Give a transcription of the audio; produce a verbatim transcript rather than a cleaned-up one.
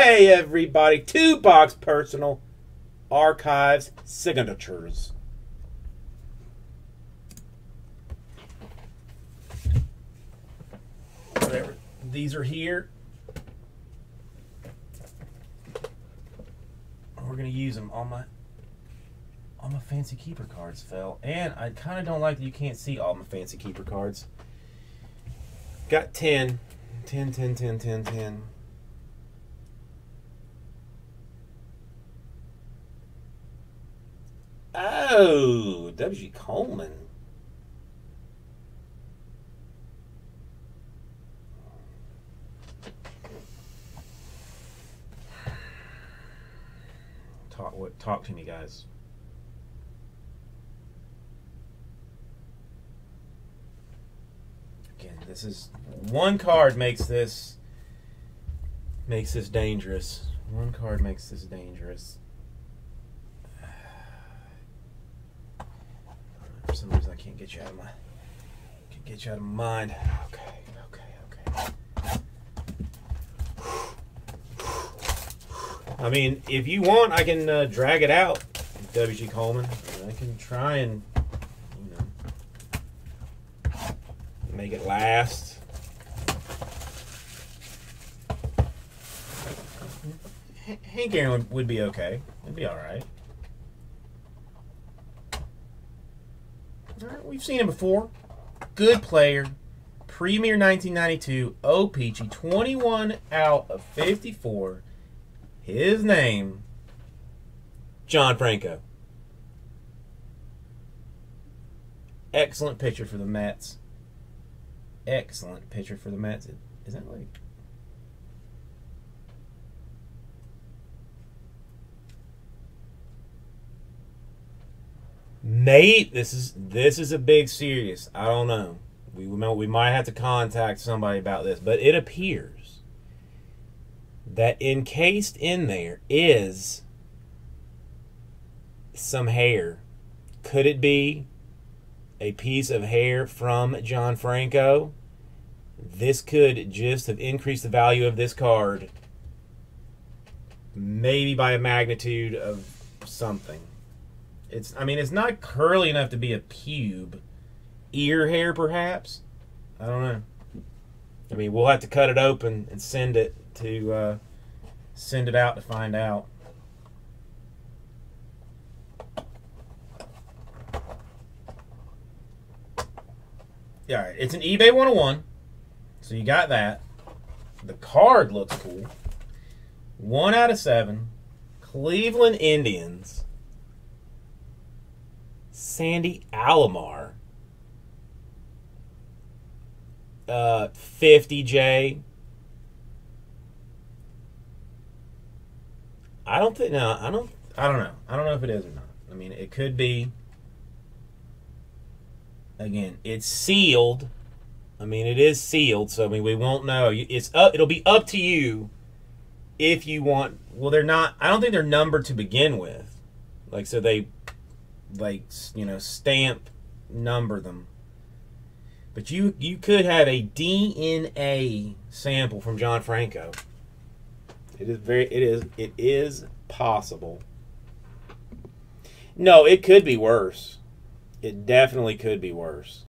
Hey everybody, two box personal archives signatures. Whatever. These are here. We're gonna use them on my all my fancy keeper cards fell. And I kinda don't like that you can't see all my fancy keeper cards. Got ten. Ten, ten, ten, ten, ten. Oh, W G Coleman. Talk what? Talk to me, guys. Again, this is one card makes this makes this dangerous. One card makes this dangerous. For some reason, I can't get you out of my can't get you out of my mind. Okay, okay, okay. I mean, if you want, I can uh, drag it out, W G Coleman. I can try and, you know, make it last. Hank Aaron would, would be okay. It'd be all right. All right, we've seen him before. Good player. Premier nineteen ninety-two. O P G. twenty-one out of fifty-four. His name, John Franco. Excellent pitcher for the Mets. Excellent pitcher for the Mets. Is that like... Nate, this is this is a big series. I don't know. We we might have to contact somebody about this, but it appears that encased in there is some hair. Could it be a piece of hair from John Franco? This could just have increased the value of this card, maybe by a magnitude of something. It's, I mean, it's not curly enough to be a pube. Ear hair, perhaps? I don't know. I mean, we'll have to cut it open and send it to, uh, send it out to find out. Yeah, all right. It's an eBay one oh one. So you got that. The card looks cool. One out of seven. Cleveland Indians. Sandy Alomar, uh, fifty J. I don't think. No, I don't. I don't know. I don't know if it is or not. I mean, it could be. Again, it's sealed. I mean, it is sealed, so I mean, we won't know. It's up. It'll be up to you if you want. Well, they're not. I don't think they're numbered to begin with. Like, so they. Like, you know, stamp, number them. But you you could have a D N A sample from John Franco. It is very it is it is possible. No, it could be worse. It definitely could be worse.